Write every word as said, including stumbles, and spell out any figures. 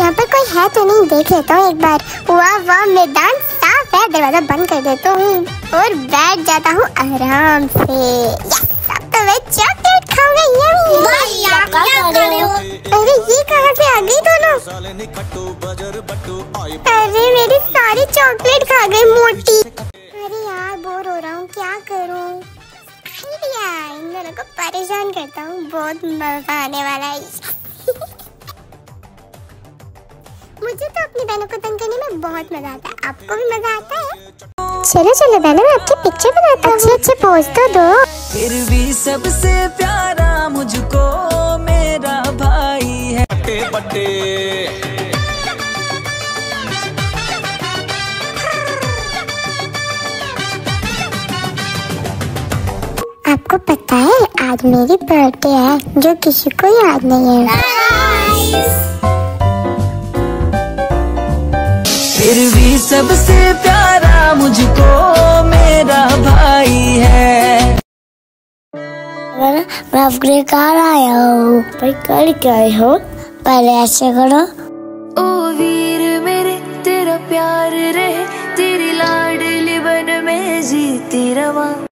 यहाँ पर कोई है तो नहीं, देख लेता हूँ एक बार। वाह वाह, मैदान साफ है। दरवाजा बंद कर देता हूँ और बैठ जाता हूँ आराम से। यस, अब तो मैं चॉकलेट खाऊंगा। अरे ये कहाँ से आ गई दोनों? अरे मेरी सारी चॉकलेट खा गई मोटी। अरे यार बोर हो रहा हूँ, क्या करूँ? इन दोनों को परेशान करता हूँ, बहुत मजा आने वाला है। मुझे तो अपनी बहनों को तंग करने में बहुत मजा आता है, आपको भी मजा आता है? चलो चलो बहनों, मैं आपकी पिक्चर बनाता हूँ। अच्छे अच्छे पोज तो दो। फिर भी सबसे प्यारा मुझको मेरा भाई है। बटे बटे। आपको पता है आज मेरी बर्थडे है, जो किसी को याद नहीं है। फिर भी सबसे प्यारा मुझको मेरा भाई है। मैं अपने घर आया हूँ। भाई कर क्या हो? पहले ऐसे करो। ओ वीर मेरे, तेरा प्यार रहे, तेरी लाडली बन में जीती रवा।